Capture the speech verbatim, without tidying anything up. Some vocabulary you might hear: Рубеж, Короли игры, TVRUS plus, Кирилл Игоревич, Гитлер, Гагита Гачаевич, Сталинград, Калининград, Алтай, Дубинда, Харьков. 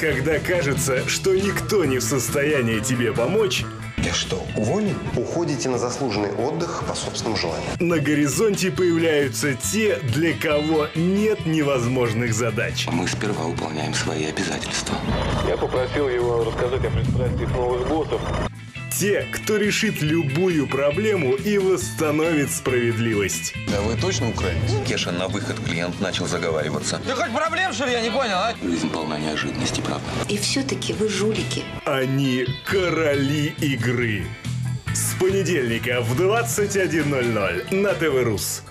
Когда кажется, что никто не в состоянии тебе помочь... Я что, уволен? Уходите на заслуженный отдых по собственному желанию. На горизонте появляются те, для кого нет невозможных задач. Мы сперва выполняем свои обязательства. Я попросил его рассказать о предприятиях новых боссов. Те, кто решит любую проблему и восстановит справедливость. Да вы точно украинец? Кеша, на выход клиент начал заговариваться. Да хоть проблем, что ли, я не понял, а? Жизнь полна неожиданностей, правда. И все-таки вы жулики. Они короли игры. С понедельника в двадцать один ноль ноль на тэ вэ рус.